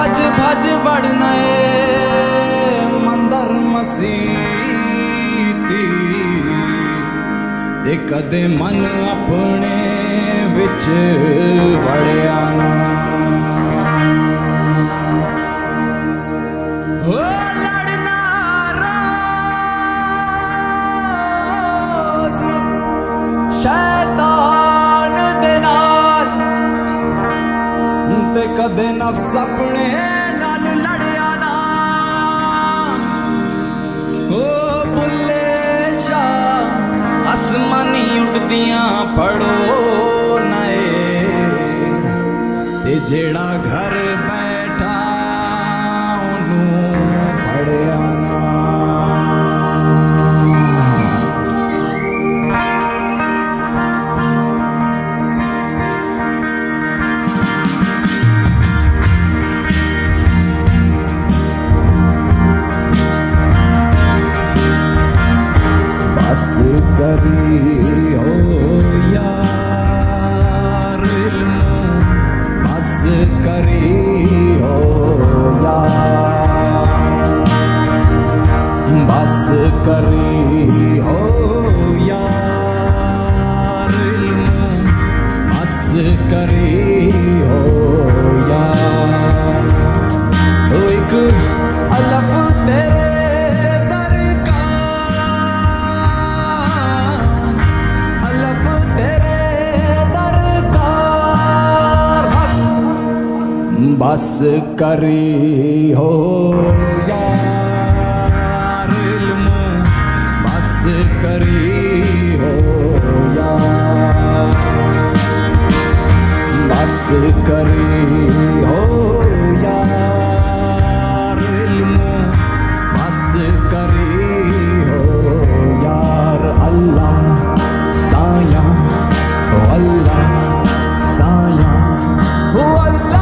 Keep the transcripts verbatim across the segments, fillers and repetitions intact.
भज भज बड़ नए मंदर मसीती ते कदे मन अपने विच वड़िया ना। कदे नफ्स अपने नाल लड़िया ना ओ बुल्ले शाह आसमानी उड़दियां पड़ो नए ते जेड़ा घर बैठा उन्हों भड़िया ना। करी हो यार बस करी हो यार बस करी हो यार बस करी हो यार तो एक अलफ तेरे बस करी हो यार इल्मो बस करी हो यार बस करी हो यार इल्मो बस करी हो यार। अल्लाह साया हो अल्लाह साया हो अल्लाह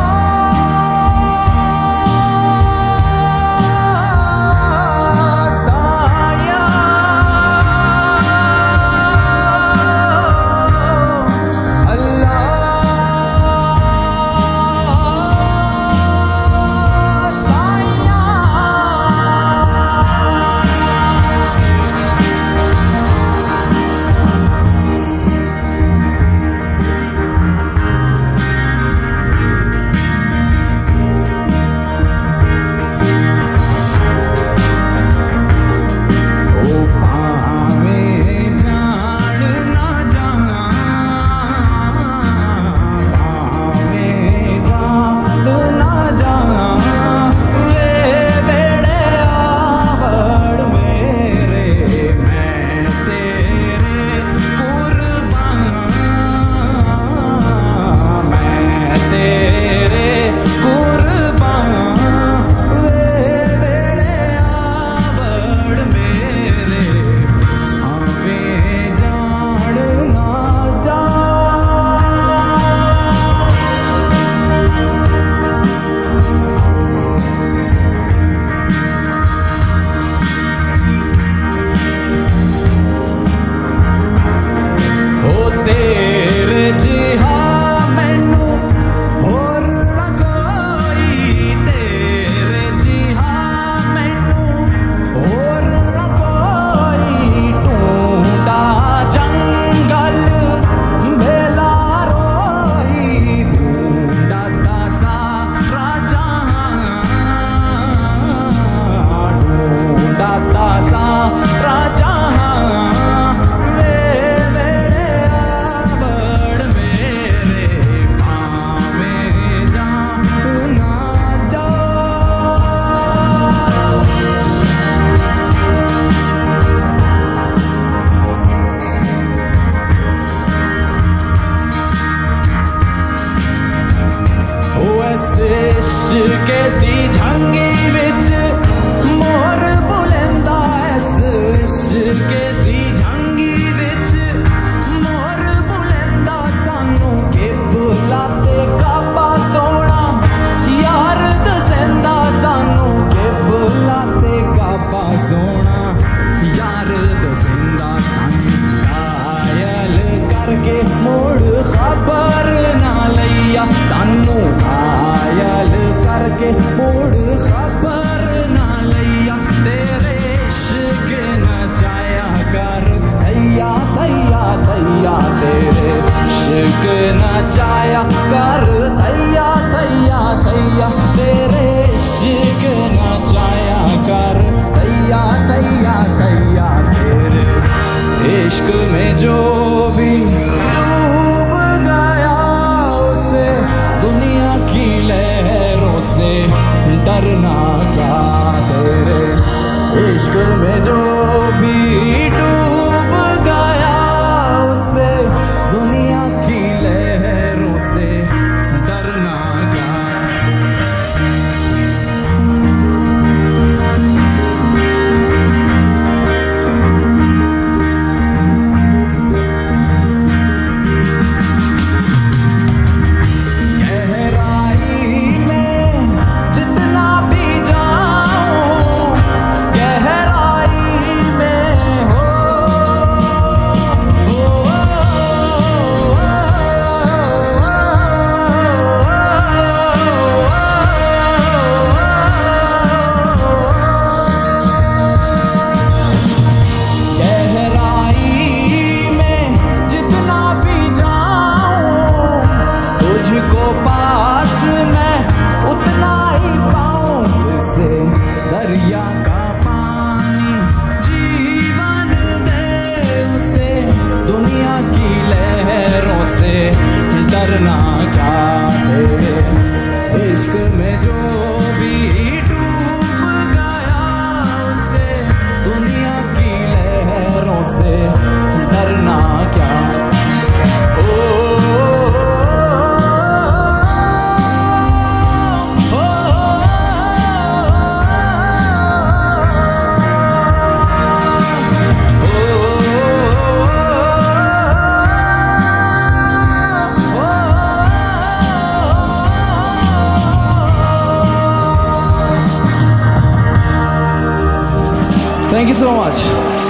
जाया कर तैया तैया तैया तेरे इश्क ना जाया कर तैया तैया तैया तेरे इश्क में जो भी डूब गया उसे दुनिया की लहरों से डरना क्या तेरे इश्क में जो भी डूब गया उसे दुनिया की Thank you so much.